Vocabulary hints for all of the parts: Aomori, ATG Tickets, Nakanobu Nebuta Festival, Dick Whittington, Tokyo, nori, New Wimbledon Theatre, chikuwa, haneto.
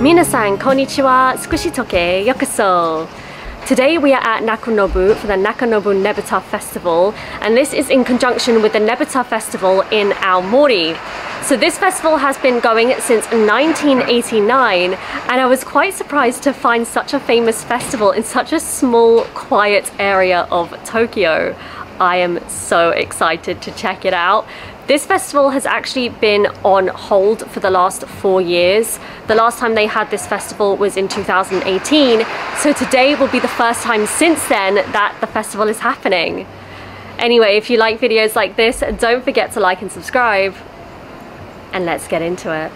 Minasan, konnichiwa, tsukushitoke, yokoso. Today we are at Nakanobu for the Nakanobu Nebuta Festival, and this is in conjunction with the Nebuta Festival in Aomori. So this festival has been going since 1989, and I was quite surprised to find such a famous festival in such a small, quiet area of Tokyo. I am so excited to check it out. This festival has actually been on hold for the last 4 years. The last time they had this festival was in 2018, so today will be the first time since then that the festival is happening. Anyway, if you like videos like this, don't forget to like and subscribe, and let's get into it.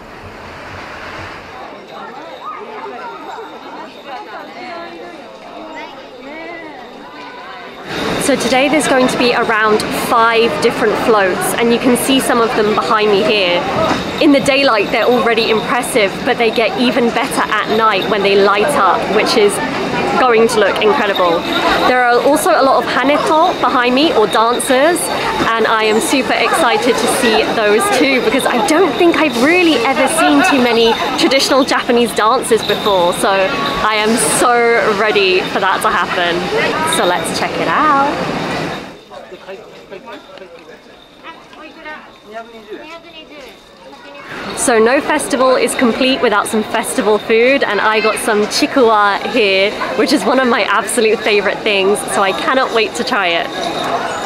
So today there's going to be around 5 different floats, and you can see some of them behind me here. In the daylight they're already impressive, but they get even better at night when they light up, which is going to look incredible. There are also a lot of haneto behind me, or dancers, and I am super excited to see those too, because I don't think I've really ever seen too many traditional Japanese dances before, so I am so ready for that to happen. So let's check it out. So no festival is complete without some festival food, and I got some chikuwa here, which is one of my absolute favorite things, so I cannot wait to try it.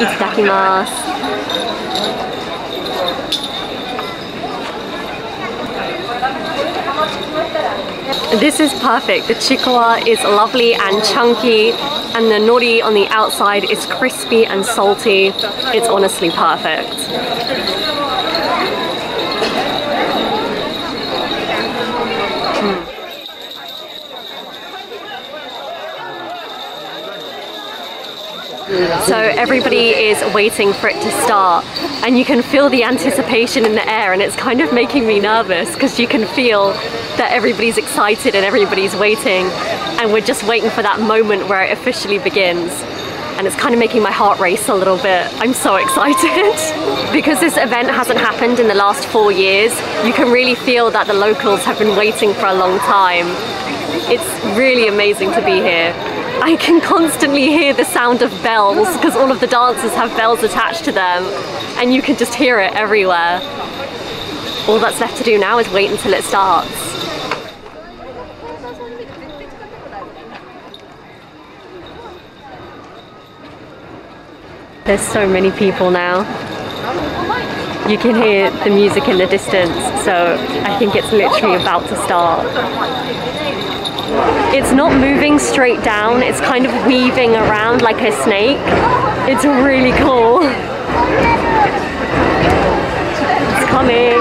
Itadakimasu. This is perfect. The chikuwa is lovely and chunky, and the nori on the outside is crispy and salty. It's honestly perfect. So everybody is waiting for it to start, and you can feel the anticipation in the air, and it's kind of making me nervous because you can feel that everybody's excited and everybody's waiting, and we're just waiting for that moment where it officially begins, and it's kind of making my heart race a little bit. I'm so excited. Because this event hasn't happened in the last 4 years, you can really feel that the locals have been waiting for a long time. It's really amazing to be here. I can constantly hear the sound of bells because all of the dancers have bells attached to them, and you can just hear it everywhere. All that's left to do now is wait until it starts. There's so many people now. You can hear the music in the distance, so I think it's literally about to start. It's not moving straight down, it's kind of weaving around like a snake. It's really cool. It's coming.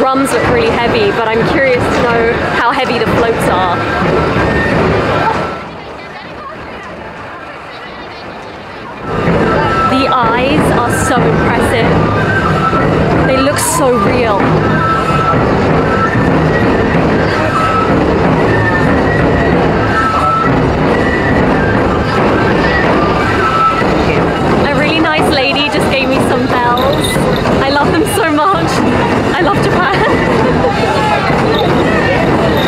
Drums look really heavy, but I'm curious to know how heavy the floats are. The eyes are so impressive. They look so real. A really nice lady just gave me some bells. I love them so much. I love Japan.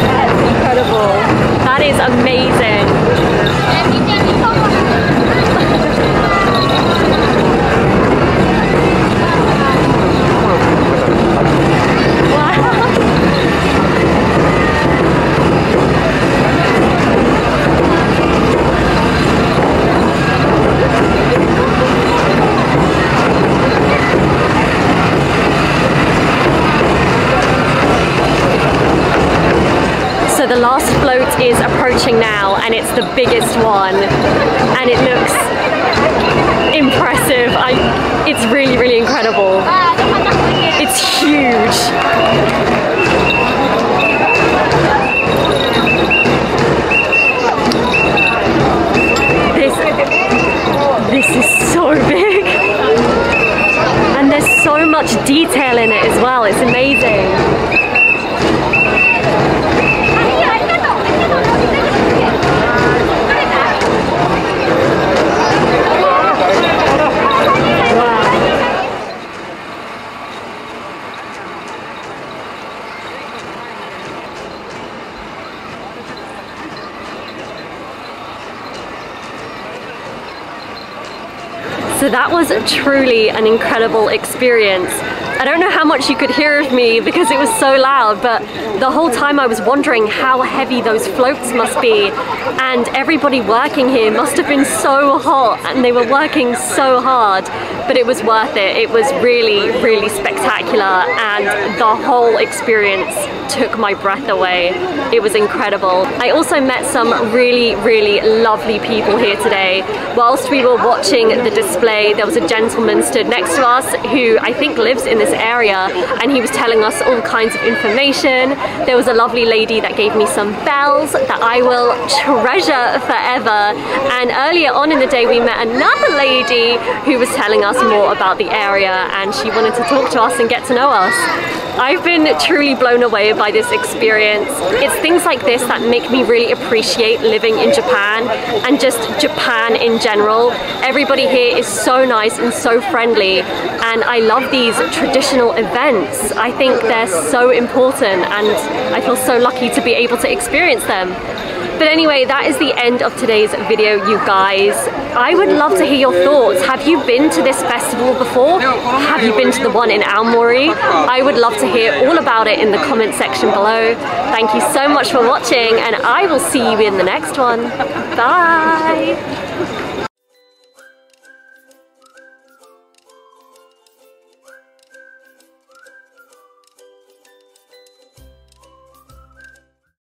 That's incredible. That is amazing. The last float is approaching now and it's the biggest one and it looks impressive. It's really, really incredible. It's huge. This is so big and there's so much detail in it as well, it's amazing. So that was truly an incredible experience. I don't know how much you could hear of me because it was so loud, but the whole time I was wondering how heavy those floats must be, and everybody working here must have been so hot and they were working so hard, but it was worth it. It was really, really spectacular and the whole experience took my breath away. It was incredible. I also met some really, really lovely people here today. Whilst we were watching the display, there was a gentleman stood next to us who I think lives in this area, and he was telling us all kinds of information. There was a lovely lady that gave me some bells that I will treasure forever, and earlier on in the day we met another lady who was telling us more about the area and she wanted to talk to us and get to know us. I've been truly blown away by this experience. It's things like this that make me really appreciate living in Japan and just Japan in general. Everybody here is so nice and so friendly, and I love these traditional events. I think they're so important and I feel so lucky to be able to experience them. But anyway, that is the end of today's video, you guys. I would love to hear your thoughts. Have you been to this festival before? Have you been to the one in Aomori? I would love to hear all about it in the comment section below. Thank you so much for watching and I will see you in the next one. Bye!